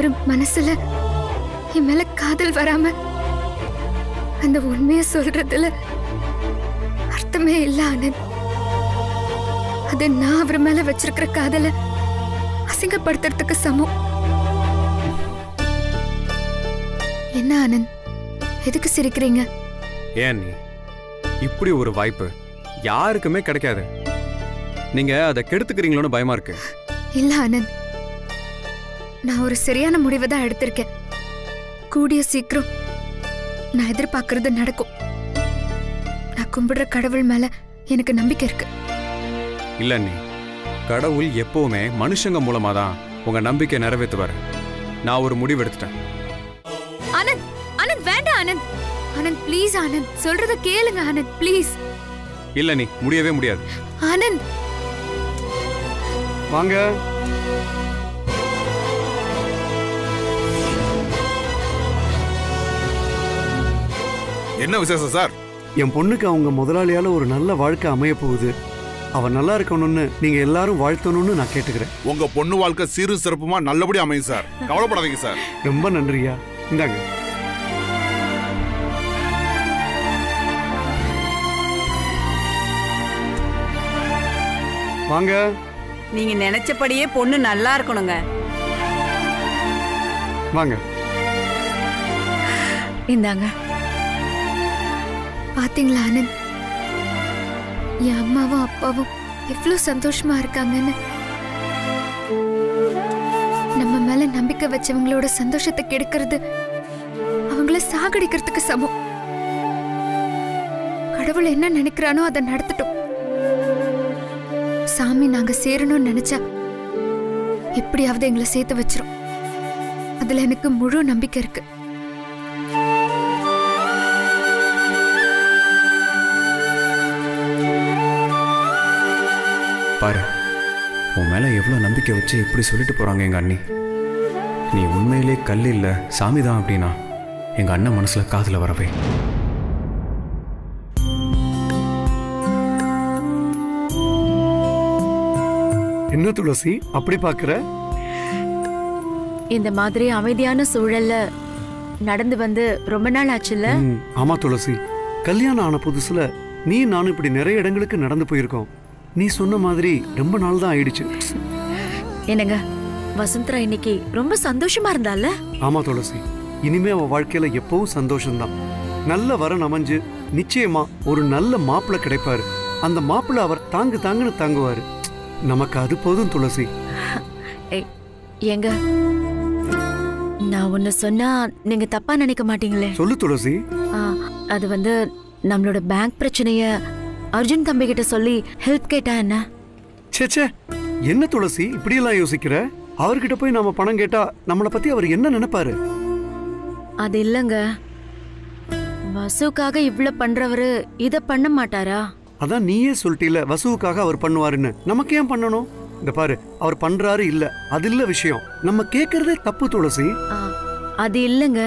அவர் மனசுல இமேல காதல் வராம அந்த உண்மையை சொல்றதுல அர்த்தமே இல்ல ஆனந்த். அது நான் அவர் மேல வச்சிருக்கிற காதலை அசிங்கப்படுத்துறதுக்கு சமம். என்ன ஆனந்த் எதுக்கு சிரிக்கிறீங்க? ஏன் இப்படி ஒரு வாய்ப்பு யாருக்குமே கிடைக்காது. நீங்க அதை கெடுத்துக்கிறீங்களோன்னு பயமா இருக்கு. இல்ல ஆனந்த், நான் ஒரு சரியான முடிவை தான் எடுத்திருக்கேன். கூடிய சீக்கிரம் நான் எதிர்பார்க்கறது நடக்கும். நான் கும்பிடுற கடவுள் மேல எனக்கு நம்பிக்கை இருக்கு. இல்ல நீ கடவுள் எப்பவுமே மனுஷங்க மூலமா தான் உங்க நம்பிக்கை நிறைவேற்றுவார். நான் ஒரு முடிவு எடுத்துட்டேன். ஆனந்த் ஆனந்த் வேண்டாம் ஆனந்த். ஆனந்த் ப்ளீஸ் ஆனந்த், சொல்றத கேளுங்க ஆனந்த் ப்ளீஸ். இல்ல நீ முடியவே முடியாது ஆனந்த். வாங்க என்ன விசேஷம் சார்? என் பொண்ணுக்கு அவங்க முதலாளியால ஒரு நல்ல வாழ்க்கை அமைய போகுது. அவன் நல்லா இருக்கணும்னு நீங்க எல்லாரும் வாழ்த்தணும்னு நான் கேட்டுக்கிறேன். உங்க பொண்ணு வாழ்க்கை சீரு சிறப்புமா நல்லபடியா அமையும் சார். கவலைப்படாதீங்க சார். ரொம்ப நன்றியா. இந்தாங்க. வாங்க. நீங்க நினைச்சபடியே பொண்ணு நல்லா இருக்கணுங்க. வாங்க. இந்தாங்க. பாத்தீங்களா ஆனந்த், என் அம்மாவும் அப்பாவும் எவ்வளவு சந்தோஷமா இருக்காங்கன்னு. நம்ம மேல நம்பிக்கை வச்சவங்களோட சந்தோஷத்தை கெடுக்கிறது அவங்கள சாகடிக்கிறதுக்கு சமம். கடவுள் என்ன நினைக்கிறானோ அதை நடத்திட்டோம். சாமி நாங்க சேரணும்னு நினைச்சா எப்படியாவது எங்களை சேர்த்து வச்சிரும். அதுல எனக்கு முழு நம்பிக்கை இருக்கு. பாரு, உன் மேலே எவ்வளோ நம்பிக்கை வச்சு இப்படி சொல்லிட்டு போகிறாங்க எங்கள் அண்ணி. நீ உண்மையிலே கல் இல்லை சாமி தான் அப்படின்னா எங்கள் அண்ணன் மனசில் காதில் வரவே. என்ன துளசி அப்படி பார்க்குற? இந்த மாதிரி அமைதியான சூழல்ல நடந்து வந்து ரொம்ப நாள் ஆச்சுல்ல? ஆமாம் துளசி, கல்யாணம் ஆன புதுசில் நீ நானும் இப்படி நிறைய இடங்களுக்கு நடந்து போயிருக்கோம். நீ சொன்ன மாதிரி ரொம்ப நாள் தான் ஆயிடுச்சு. என்னங்க வசுந்தரா இன்னைக்கு ரொம்ப சந்தோஷமா இருந்தால? ஆமா துளசி, இனிமே அவ வாழ்க்கையில எப்பவும் சந்தோஷம்தான். நல்ல வரன் அமைஞ்சு நிச்சயமா ஒரு நல்ல மாப்பிள்ள கிடைப்பாரு. அந்த மாப்பிள்ள அவர் தாங்குன்னு தாங்குவாரு. நமக்கு அது போதும் துளசி. எங்க நான் ஒன்னு சொன்னா நீங்க தப்பா நினைக்க மாட்டீங்களே? சொல்லு துளசி. அது நம்மளோட பேங்க் பிரச்சனைய அர்ஜுன் தம்பி கிட்ட சொல்லி ஹெல்ப் கேட்டா என்ன? சேச்சே, என்ன துளசி இப்படி எல்லாம் யோசிக்கிற? அவர்கிட்ட போய் நாம பணம் கேட்டா நம்மளை பத்தி அவர் என்ன நினைப்பாரு? அது இல்லங்க, வசுக்காக இவ்ளோ பண்றவரு இத பண்ண மாட்டாரா? அதான் நீயே சொல்லிட்டீல வசுவுக்காக அவர் பண்ணுவாருன்னு. நமக்கு ஏன் பண்ணணும்? இந்த பாரு, அவர் பண்றாரு இல்ல அது இல்ல விஷயம். நம்ம கேக்குறதே தப்பு துளசி. அது இல்லங்க,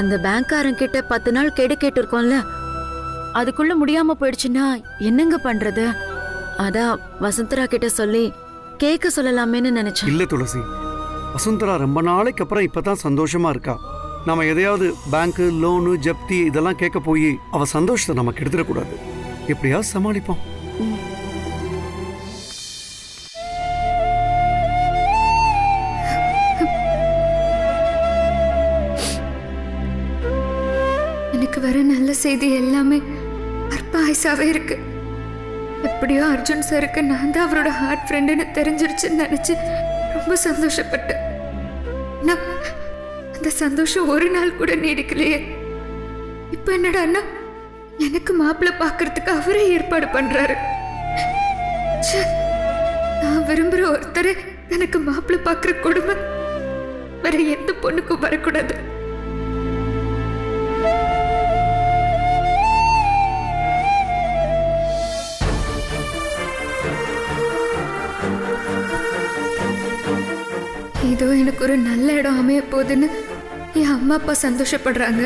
அந்த பேங்க்காரன் கிட்ட 10 நாள் கேட்டு இருக்கோம்ல, அதுக்குள்ள முடியாம போயிடுச்சுன்னா என்னங்க பண்றது? அதான் வசுந்தரா கிட்ட சொல்லி கேட்க சொல்லலாமேன்னு நினைச்சேன். இல்ல துளசி, வசுந்தரா ரொம்ப நாளைக்கு அப்புறம் இப்பதான் சந்தோஷமா இருக்கா. நாம எதையாவது பேங்க் லோனு ஜப்தி இதெல்லாம் கேட்க போய் அவ சந்தோஷத்தை நமக்கு எடுத்துடக்கூடாது. எப்படியாவது சமாளிப்போம். எனக்கு வர நல்ல செய்தி எல்லாமே பாயசாவே இருக்கு. எப்படியோ அர்ஜுன் சாருக்கு நான் தான் அவரோட ஹார்ட் ஃப்ரெண்டுன்னு தெரிஞ்சிருச்சுன்னு நினைச்சு ரொம்ப சந்தோஷப்பட்டேன். அந்த சந்தோஷம் ஒரு நாள் கூட நீடிக்கலையே. இப்ப என்னடா அண்ணா எனக்கு மாப்பிள்ள பாக்குறதுக்கு அவரே ஏற்பாடு பண்றாரு. நான் விரும்புற ஒருத்தர் எனக்கு மாப்பிள்ள பாக்குற கொடுமை வேற எந்த பொண்ணுக்கும் வரக்கூடாது. இதோ எனக்கு ஒரு நல்ல இடம் அமைய போகுதுன்னு என் அம்மா அப்பா சந்தோஷப்படுறாங்க.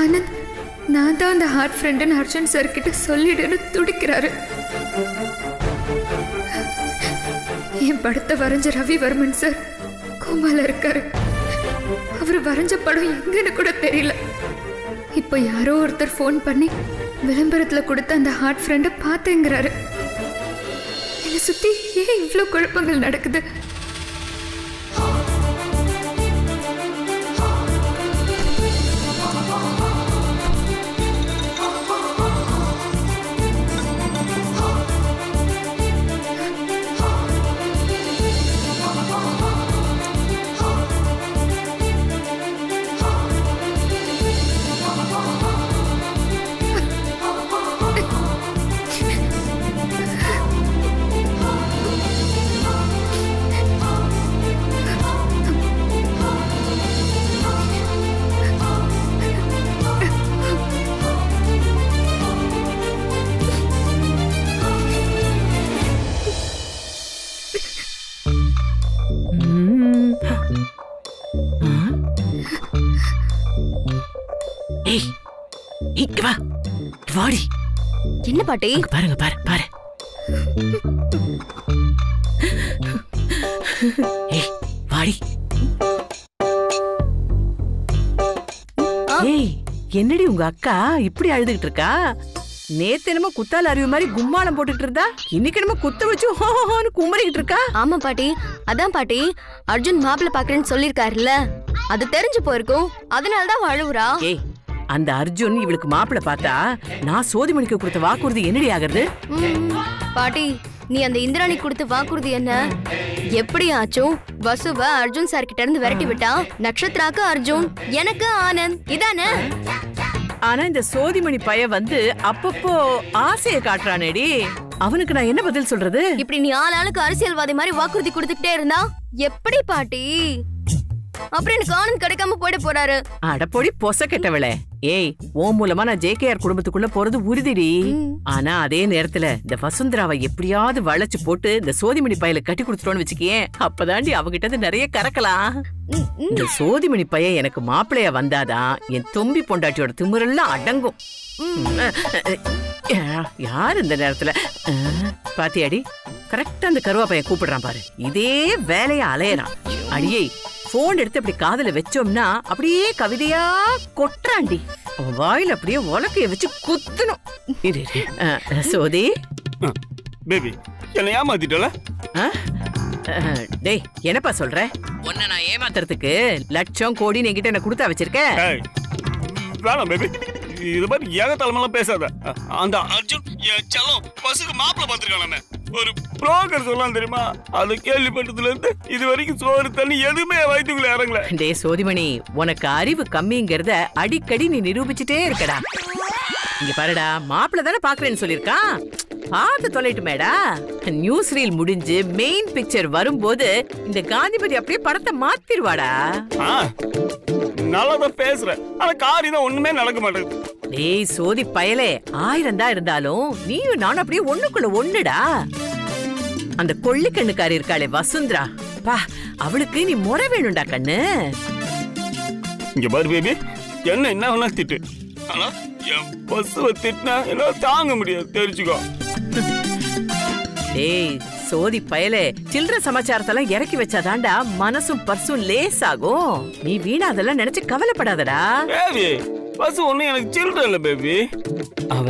ஆனந்த் நான் தான் அந்த ஹார்ட் ஃப்ரெண்டுன்னு அர்ஜுன் சார் கிட்ட சொல்லிடுன்னு துடிக்கிறாரு. என் படத்தை வரைஞ்ச ரவிவர்மன் சார் वरज पड़ो यारो और फोन पड़ी विद हार्ट फ्रेंड पातेंगे इव्लो कुछ பாட்டி பாருங்க பாரு பாரு ஏய் வாடி ஏய் என்னடி உங்க அக்கா இப்படி அழுதுகிட்டு இருக்கா நேத்து என்னமோ குத்தால அறிவு மாதிரி கும்மாளம் போட்டுட்டு இருந்தா இன்னைக்கு என்னமோ குத்து வச்சு ஹோஹோன்னு குமரிக்கிட்டு இருக்கா ஆமா பாட்டி அதான் பாட்டி அர்ஜுன் மாப்ள பாக்குறேன்னு சொல்லிருக்காருல அது தெரிஞ்சு போயிருக்கும் அதனால தான் அழுவுறா ஏய் அந்த அர்ஜுன் இவளுக்கு மாப்பிள பார்த்தா நான் சோதிமணிக்கு கொடுத்த வாக்குறுதி என்னடி ஆகிறது பாட்டி நீ அந்த இந்திராணி கொடுத்த வாக்குறுதி என்ன எப்படி ஆச்சும் வசுவ அர்ஜுன் சார் கிட்ட இருந்து விரட்டி விட்டா நட்சத்திராக்கு அர்ஜுன் எனக்கு ஆனந்த் இதானே ஆனா இந்த சோதிமணி பைய வந்து அப்பப்போ ஆசையை காட்றானேடி அவனுக்கு நான் என்ன பதில் சொல்றது இப்படி நீ ஆளாளுக்கு அரசியல்வாதி மாதிரி வாக்குறுதி கொடுத்துட்டே இருந்தா எப்படி பாட்டி அப்புறம் எனக்கு ஆனந்த் கிடைக்காம போயிட போறாரு அடப்பொடி பொச கெட்டவளே ஏய் ஓ மூலமா நான் ஜேகேஆர் குடும்பத்துக்குள்ள போறது உறுதிடி ஆனா அதே நேரத்துல இந்த வசுந்தராவை எப்படியாவது வளைச்சு போட்டு இந்த சோதிமணி பையல கட்டி கொடுத்துட்டோன்னு வெச்சுக்கியே அப்பதாண்டி அவகிட்ட நிறைய கறக்கலாம் இந்த சோதிமணி பையன் எனக்கு மாப்பிளையா வந்தாதான் என் தொம்பி பொண்டாட்டியோட திமிரெல்லாம் அடங்கும் யார் இந்த நேரத்துல பாத்தியாடி கரெக்டா அந்த கருவா பையன் கூப்பிடுறான் பாரு இதே வேலையை அலையறான் அடியே போன் எடுத்து அப்படி காதல வெச்சோம்னா அப்படியே கவிதையா கொட்டறாண்டி அவன் வாயில அப்படியே உலக்கைய வச்சு குத்துணும் இரு சோதி பேபி என்ன ஏமாத்திட்டல டேய் என்னப்பா சொல்ற உன்னை நான் ஏமாத்துறதுக்கு லட்சம் கோடி நீ கிட்ட என்ன கொடுத்து வச்சிருக்க வேணாம் பேபி இது மாதிரி ஏகதலமெல்லாம் பேசாத அந்த அர்ஜுன் ஏச்சலம் பசுக்கு மாப்ள பாத்துறானே ஒரு புரோக்கர் சொல்லாம் தெரியுமா அது கேள்விப்பட்டதுல இருந்து இது வரைக்கும் சோறு தண்ணி எதுமே வைத்துக்குள்ள இறங்கல டேய் சோதிமணி உனக்கு அறிவு கம்மிங்கறத அடிக்கடி நீ நிரூபிச்சிட்டே இருக்கடா இங்க பாருடா மாப்ள தான பாக்குறேன்னு சொல்லிருக்கான் பாத்து தொலைட்டு மேடா நியூஸ் ரீல் முடிஞ்சு மெயின் பிக்சர் வரும்போது இந்த காந்திபதி அப்படியே படத்தை மாத்திடுவாடா நல்லதா பேசுற ஆனா காரியம் ஒண்ணுமே நடக்க மாட்டேங்குது டேய் சோதி பயலே ஆயிரம் தான் இருந்தாலும் நீயும் நான் அப்படியே ஒண்ணுக்குள்ள ஒண்ணுடா அந்த கொள்ளி கண்ணுக்காரி இருக்காளே வசுந்தரா பா அவளுக்கு நீ முறை வேணும்டா கண்ணு இங்க பாரு பேபி என்ன என்ன ஒண்ணா திட்டு ஆனா பசுவை திட்டினா என்ன தாங்க முடியாது தெரிஞ்சுக்கோ டேய் சோதி பயலே சில்ற சமாச்சாரத்தெல்லாம் இறக்கி வச்சாதாண்டா மனசும் பர்சும் லேஸ் ஆகும் நீ வீணா அதெல்லாம் நினைச்சு கவலைப்படாதடா பேபி பசு ஒண்ணு எனக்கு சில்ற இல்ல பேபி அவ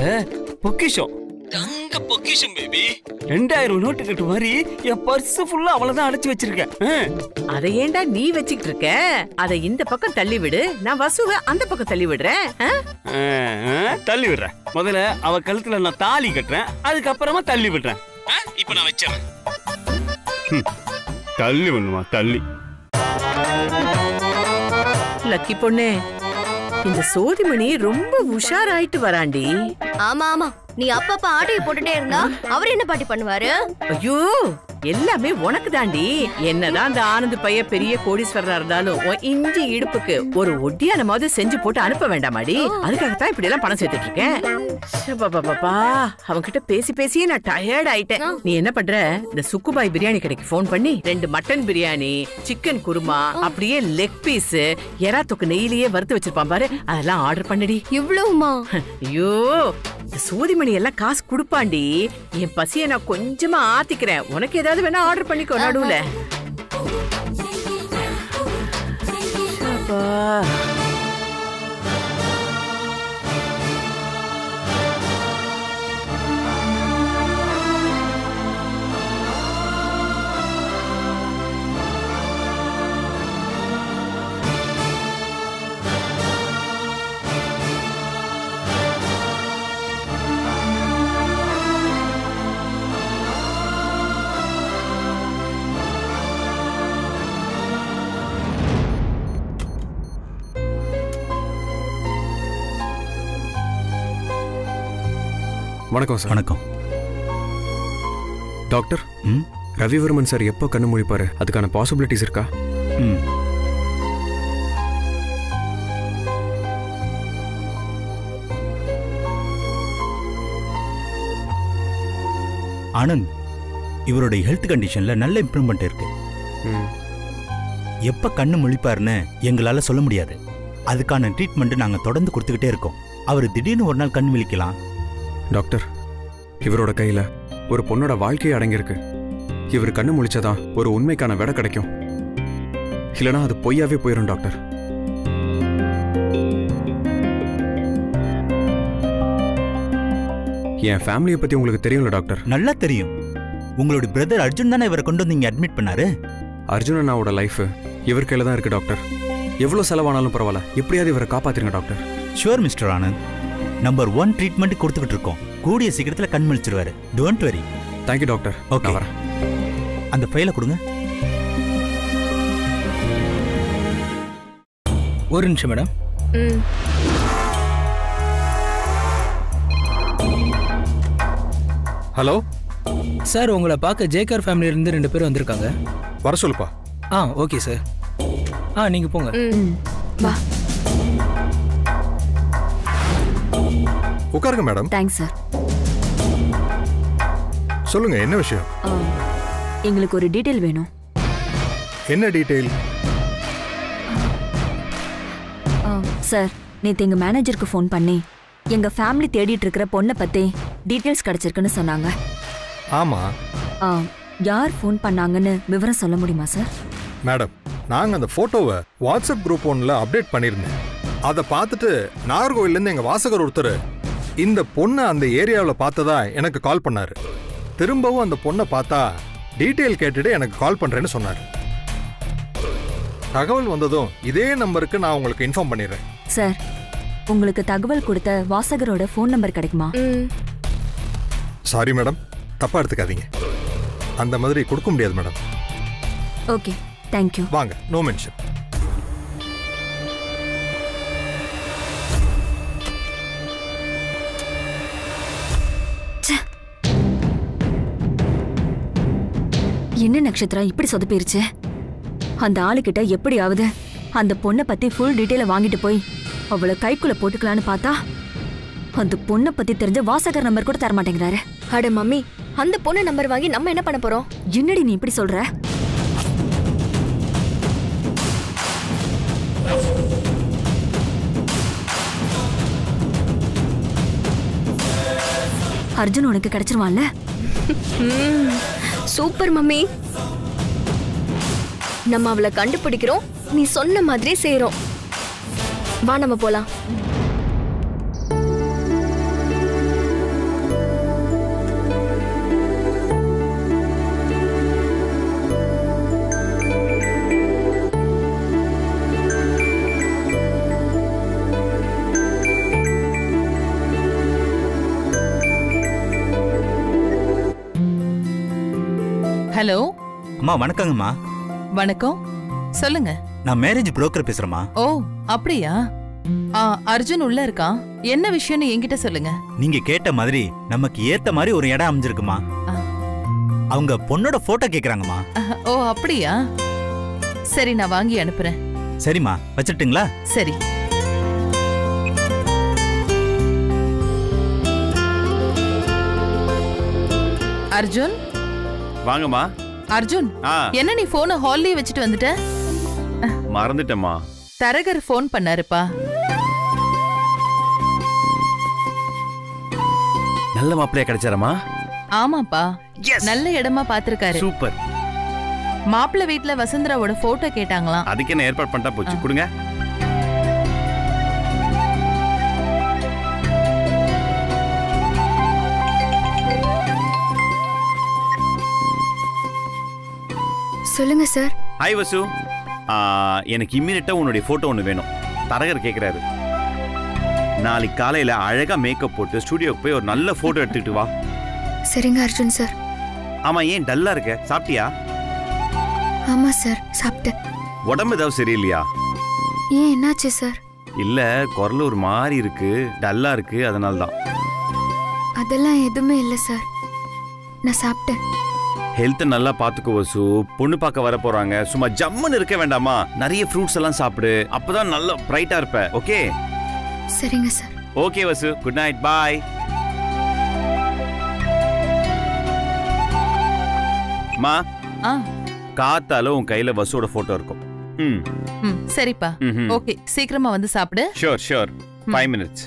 பொக்கிஷம் தங்க பொக்கிஷம் பேபி 2000 நோட்டு கட்டு மாதிரி என் பர்ஸ் ஃபுல்லா அவள தான் அடைச்சு வச்சிருக்கேன் அத ஏன்டா நீ வச்சிட்டு இருக்க அத இந்த பக்கம் தள்ளி விடு நான் வசுவ அந்த பக்கம் தள்ளி விடுறேன் தள்ளி விடுறேன் முதல்ல அவ கழுத்துல நான் தாலி கட்டறேன் அதுக்கு அப்புறமா தள்ளி விடுறேன் இப்போ நான் வெச்சறேன் தள்ளி பண்ணுமா தள்ளி லக்கி பொண்ணே இந்த சோதிமணி ரொம்ப உஷாராயிட்டு வராண்டி ஆமா ஆமா நீ அப்பப்ப ஆட்டை போட்டுட்டே இருந்தா அவர் என்ன பாட்டி பண்ணுவாரு ஐயோ எல்லாமே உனக்கு தாண்டி என்னதான் அந்த ஆனந்த் பைய பெரிய கோடீஸ்வரரா இருந்தாலும் இஞ்சி இடுப்புக்கு ஒரு ஒட்டியான மாதிரி செஞ்சு போட்டு அனுப்ப வேண்டாமாடி அதுக்காகத்தான் இப்படி எல்லாம் பணம் சேர்த்துட்டு இருக்கேன் அவன்கிட்ட பேசி பேசியே நான் டயர்ட் ஆயிட்டேன் நீ என்ன பண்ற இந்த சுக்குபாய் பிரியாணி கடைக்கு போன் பண்ணி 2 மட்டன் பிரியாணி சிக்கன் குருமா அப்படியே லெக் பீஸ் எறா தொக்கு நெய்யிலேயே வறுத்து வச்சிருப்பான் பாரு அதெல்லாம் ஆர்டர் பண்ணடி இவ்வளவுமா ஐயோ சோதிமணி எல்லாம் காசு குடுப்பாண்டி என் பசியை நான் கொஞ்சமா ஆத்திக்கிறேன் உனக்கு ஏதாவது வேணா ஆர்டர் பண்ணிக்கோ நடுவுல வணக்கம் சார். வணக்கம் டாக்டர். ரவிவர்மன் சார் எப்போ கண்ணு முழிப்பாரு? அதுக்கான பாசிபிலிட்டிஸ் இருக்கா? ஆனந்த், இவருடைய ஹெல்த் கண்டிஷன்ல நல்ல இம்ப்ரூவ்மெண்ட் இருக்கு. எப்போ கண்ணு முழிப்பாருன்னு எங்களால சொல்ல முடியாது. அதுக்கான ட்ரீட்மெண்ட் நாங்க தொடர்ந்து கொடுத்துக்கிட்டே இருக்கோம். அவர் திடீர்னு ஒரு நாள் கண் முழிக்கலாம். டாக்டர், இவரோட கையில ஒரு பொண்ணோட வாழ்க்கையை அடங்கியிருக்கு. இவர் கண்ணு முழிச்சதான் ஒரு உண்மைக்கான விடை கிடைக்கும். இல்லைனா அது பொய்யாவே போயிடும். டாக்டர், என் ஃபேமிலியை பத்தி உங்களுக்கு தெரியும்ல டாக்டர்? நல்லா தெரியும். உங்களோட பிரதர் அர்ஜுன் தானே இவரை கொண்டு வந்து இங்க அட்மிட் பண்ணாரு. அர்ஜுன் அண்ணாவோட லைஃப் இவர் கையில தான் இருக்கு டாக்டர். எவ்வளவு செலவானாலும் பரவாயில்ல, எப்படியாவது இவரை காப்பாத்துருங்க doctor. Sure mister Anand. Number 1 treatment கொடுத்துக்கிட்டு இருக்கோம். கூடிய சீக்கிரத்தில் கண் முழிச்சிருவாரு. Don't worry. Thank you doctor. Okay, அந்த ஃபைலை கொடுங்க. ஒரு நிமிஷம் மேடம். ஹலோ சார், உங்களை பார்க்க ஜேகர் ஃபேமிலியிலிருந்து 2 பேர் வந்திருக்காங்க. வர சொல்லுப்பா. ஆ ஓகே சார். ஆ நீங்கள் போங்க. வா உட்காருங்க மேடம். Thanks sir. சொல்லுங்க, என்ன விஷயம்? எங்களுக்கு ஒரு டீடைல் வேணும். என்ன டீடைல்? சார், நேற்று எங்கள் மேனேஜருக்கு ஃபோன் பண்ணி எங்கள் ஃபேமிலி தேடிட்டு இருக்கிற பொண்ணை பற்றி டீட்டெயில்ஸ் கிடச்சிருக்குன்னு சொன்னாங்க. ஆமாம். யார் ஃபோன் பண்ணாங்கன்னு விவரம் சொல்ல முடியுமா சார்? மேடம், நாங்கள் அந்த ஃபோட்டோவை வாட்ஸ்அப் குரூப் ஒன்றில் அப்டேட் பண்ணியிருந்தேன். அதை பார்த்துட்டு நாகர்கோவிலேருந்து எங்கள் வாசகர் ஒருத்தர் இந்த பொண்ணை அந்த ஏரியாவில் பார்த்ததா எனக்கு கால் பண்ணாரு. திரும்பவும் அந்த பொண்ணை பார்த்தா டீட்டெயில் கேட்டுட்டு எனக்கு கால் பண்ணுறேன்னு சொன்னார். தகவல் வந்ததும் இதே நம்பருக்கு நான் உங்களுக்கு இன்ஃபார்ம் பண்ணிடுறேன். சார், உங்களுக்கு தகவல் கொடுத்த வாசகரோட ஃபோன் நம்பர் கிடைக்குமா? சாரி மேடம், தப்பாக எடுத்துக்காதீங்க. அந்த மாதிரி கொடுக்க முடியாது மேடம். Okay, thank you. வாங்க, நோ மென்ஷன். என்ன நட்சத்திரம் இப்படி சொதப்பிருச்சு? அந்த ஆளுகிட்ட எப்படியாவது அந்த பொண்ணை பத்தி ஃபுல் டீட்டெயில வாங்கிட்டு போய் அவளை கைக்குள்ள போட்டுக்கலான்னு பார்த்தா அந்த பொண்ணை பத்தி தெரிஞ்ச வாசகர் நம்பர் கூட தர மாட்டேங்கிறாரு. அட மம்மி, அந்த பொண்ணு நம்பர் வாங்கி நம்ம என்ன பண்ண போறோம்? என்னடி நீ இப்படி சொல்ற? அர்ஜுன் உனக்கு கிடைச்சிருவான்ல? சூப்பர் மம்மி, நம்ம அவளை கண்டுபிடிக்கிறோம். நீ சொன்ன மாதிரி செய்யறோம். வா, நம்ம போலாம். ஹலோ அம்மா. வணக்கங்கம்மா. வணக்கம். சொல்லுங்க. நான் மேரேஜ் புரோக்கர் பேசுறேம்மா. ஓ அப்படியா? அர்ஜுன் உள்ள இருக்கா? என்ன விஷயம்னு என்கிட்ட சொல்லுங்க. நீங்க கேட்ட மாதிரி நமக்கு ஏத்த மாதிரி ஒரு இடம் அமைஞ்சிருக்குமா. அவங்க பொண்ணோட போட்டோ கேக்குறாங்கம்மா. ஓ அப்படியா? சரி, நான் வாங்கி அனுப்புறேன். சரிம்மா, வச்சிட்டுங்களா? சரி. அர்ஜுன் வாங்கம்மா. அர்ஜுன், என்ன நீ போனை ஹால்லே வச்சிட்டு வந்துட்ட? மறந்துட்டேம்மா. தரகர் போன் பண்ணாருப்பா. நல்ல மாப்பிள்ளையா கிடைச்சாரம்மா? ஆமாப்பா, நல்ல இடமா பாத்துருக்காரு. சூப்பர். மாப்பிள்ளை வீட்டுல வசுந்தராவோட போட்டோ கேட்டாங்களாம். அதுக்கு என்ன ஏற்பாடு பண்ணிட்டா போச்சு, கொடுங்க. சொல்லுங்க சார். ஹாய் வசு, எனக்கு இமிடியேட்டா உன்னுடைய போட்டோ ஒன்னு வேணும். தரகர் கேக்குறாரு. நாளைக்கு காலையில அழகா மேக்கப் போட்டு ஸ்டுடியோக்கு போய் ஒரு நல்ல போட்டோ எடுத்துட்டு வா. சரிங்க அர்ஜுன் சார். ஆமா, ஏன் டல்லா இருக்க? சாப்பிட்டியா? ஆமா சார், சாப்பிட்டேன். உடம்பு ஏதாவது சரியில்லையா? ஏன், என்னாச்சு சார்? இல்ல, குரல் ஒரு மாதிரி இருக்கு, டல்லா இருக்கு, அதனால தான். அதெல்லாம் எதுவுமே இல்லை சார், நான் சாப்பிட்டேன். ஹெல்த்தை நல்லா பார்த்துக்கோ வசு. பொண்ணு பார்க்க வர போறாங்க, சும்மா ஜம்முன்னு இருக்க வேண்டாமா? நிறைய ஃப்ரூட்ஸ் எல்லாம் சாப்பிடு, அப்பதான் நல்லா பிரைட்டா இருப்ப. ஓகே? சரிங்க sir. Okay Vasu, good night, bye. மா, காத்தால உன் கையில வசுவோட போட்டோ இருக்கும். ம், சரிப்பா. ஓகே, சீக்கிரமா வந்து சாப்பிடு. Sure sure, 5 minutes.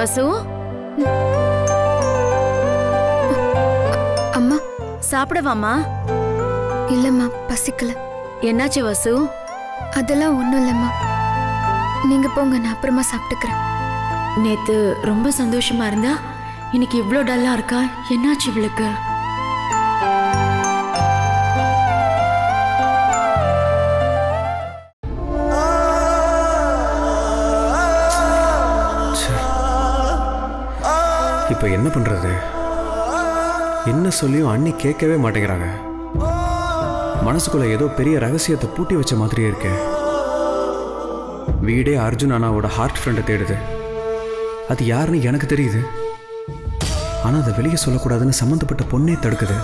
வசு, அம்மா சாப்பிடவாமா? இல்லம்மா, பசிக்கல. என்னாச்சு வசு? அதெல்லாம் ஒண்ணும் இல்லம்மா, நீங்க போங்க, நான் அப்புறமா சாப்பிட்டுக்கிறேன். நேத்து ரொம்ப சந்தோஷமா இருந்தா, இன்னைக்கு இவ்வளோ டல்லா இருக்கா, என்னாச்சு இவளுக்கு? இப்ப என்ன பண்றது? என்ன சொல்லியும் அண்ணி கேட்கவே மாட்டேங்கிறாங்க. மனசுக்குள்ள ஏதோ பெரிய ரகசியத்தை பூட்டி வச்ச மாதிரியே இருக்கு. வீடே அர்ஜுன் அண்ணாவோட ஹார்ட் ஃப்ரெண்டை தேடுது. அது யாருன்னு எனக்கு தெரியுது, ஆனால் அதை வெளியே சொல்லக்கூடாதுன்னு சம்மந்தப்பட்ட பொண்ணே தடுக்குது.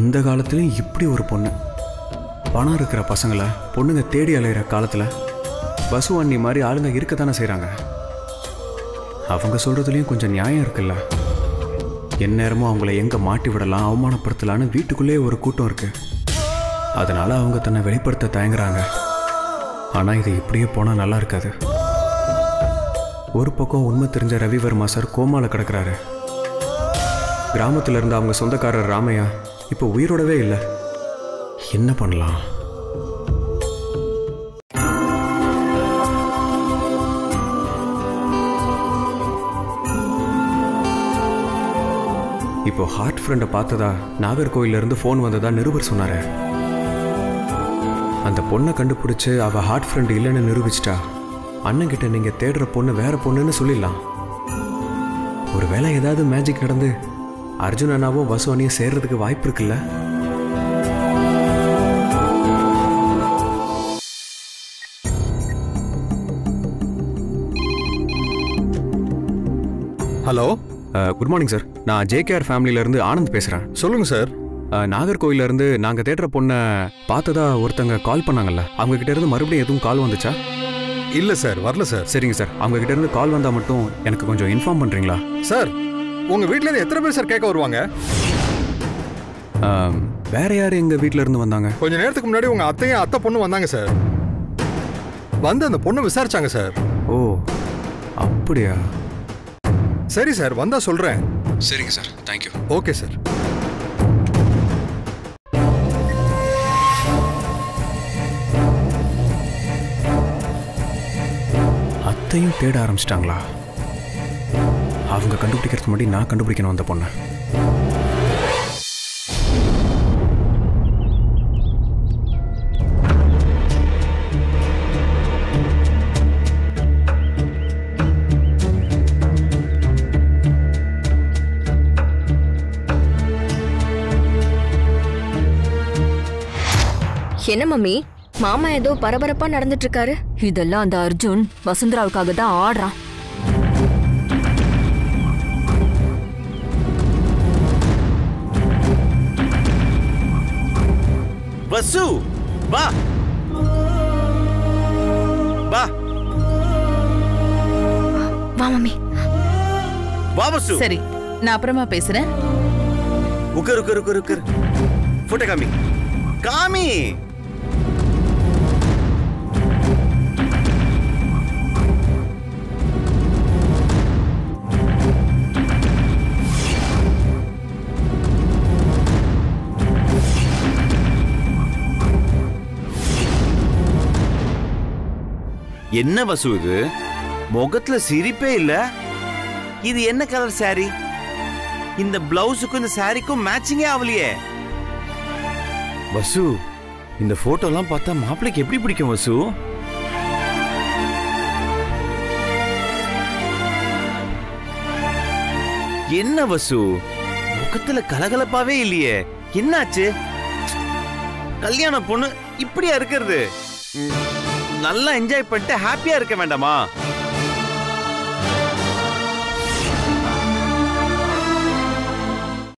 இந்த காலத்துலேயும் இப்படி ஒரு பொண்ணு, பணம் இருக்கிற பசங்களை பொண்ணுங்க தேடி அலைகிற காலத்தில் பசு அண்ணி மாதிரி ஆளுங்க இருக்கத்தானே செய்கிறாங்க. அவங்க சொல்கிறதுலேயும் கொஞ்சம் நியாயம் இருக்குல்ல? எந்நேரமும் அவங்கள எங்கே மாட்டி விடலாம், அவமானப்படுத்தலான்னு வீட்டுக்குள்ளேயே ஒரு கூட்டம் இருக்குது. அதனால் அவங்க தன்னை வெளிப்படுத்த தயங்குறாங்க. ஆனால் இது இப்படியே போனால் நல்லா இருக்காது. ஒரு பக்கம் உண்மை தெரிஞ்ச ரவிவர்மா சார் கோமால கிடக்கிறாரு. கிராமத்தில் இருந்த அவங்க சொந்தக்காரர் ராமையா இப்போ உயிரோடவே இல்லை. என்ன பண்ணலாம்? இப்போ ஹார்ட் ஃப்ரெண்டை பார்த்ததா நாகர்கோயிலிருந்து ஃபோன் வந்ததா நிருபர் சொன்னார். அந்த பொண்ணை கண்டுபிடிச்சி அவள் ஹார்ட் ஃப்ரெண்ட் இல்லைன்னு நிரூபிச்சிட்டா, அண்ணங்கிட்ட நீங்கள் தேடுற பொண்ணு வேற பொண்ணுன்னு சொல்லிடலாம். ஒரு வேளை ஏதாவது மேஜிக் நடந்து அர்ஜுன் அண்ணாவும் வசு அண்ணியும் சேர்றதுக்கு வாய்ப்பு இருக்குல்ல? Hello, good morning sir. நான் ஜேகேஆர் ஃபேமிலியிலேருந்து ஆனந்த் பேசுகிறேன். சொல்லுங்கள் சார். நாகர்கோயிலேருந்து நாங்கள் தேடுற பொண்ணை பார்த்ததா ஒருத்தங்க கால் பண்ணாங்கல்ல, அவங்ககிட்டேருந்து மறுபடியும் எதுவும் கால் வந்துச்சா? இல்லை சார், வரல சார். சரிங்க சார், அவங்ககிட்டேருந்து கால் வந்தால் மட்டும் எனக்கு கொஞ்சம் இன்ஃபார்ம் பண்ணுறீங்களா? சார், உங்கள் வீட்டிலேருந்து எத்தனை பேர் சார் கேட்க வருவாங்க? வேறு யார் எங்கள் வீட்டிலேருந்து வந்தாங்க? கொஞ்சம் நேரத்துக்கு முன்னாடி உங்கள் அத்தையும் அத்தை பொண்ணு வந்தாங்க சார். வந்து அந்த பொண்ணை விசாரிச்சாங்க சார். ஓ, அப்படியா? சரி சார், வந்தா சொல்றேன். சரிங்க சார், தேங்க்யூ. Okay sir. அத்தையும் தேட ஆரம்பிச்சிட்டாங்களா? அவங்க கண்டுபிடிக்கிறதுக்கு முன்னாடி நான் கண்டுபிடிக்கணும் அந்த பொண்ணை. என்ன மம்மி, மாமா ஏதோ பரபரப்பா நடந்துட்டு இருக்காரு. இதெல்லாம் அந்த அர்ஜுன் வசுந்தராவுக்காக தான் ஆடுறான். வசு, வா வா வா மம்மி, வா வசு. சரி, நான் அப்புறமா பேசுறேன். உக்கர் உக்கர் உக்கர் உக்கர், போட்டோ காமி காமி. என்ன வசு இது? முகத்துல சிரிப்பே இல்ல. இது என்ன கலர் சாரி? இந்த பிளவுஸுக்கும் இந்த சாரிக்கும் மேட்சிங்கே ஆவலியே. வசு, இந்த போட்டோலாம் பார்த்தா மாப்பிளைக்கு எப்படி பிடிக்கும் வசு? என்ன வசு, முகத்துல கலகலப்பாவே இல்லையே, என்னாச்சு? கல்யாண பொண்ணு இப்படியா இருக்கிறது? நல்லா என்ஜாய் பண்ணிட்டு ஹாப்பியா இருக்க வேண்டாமா?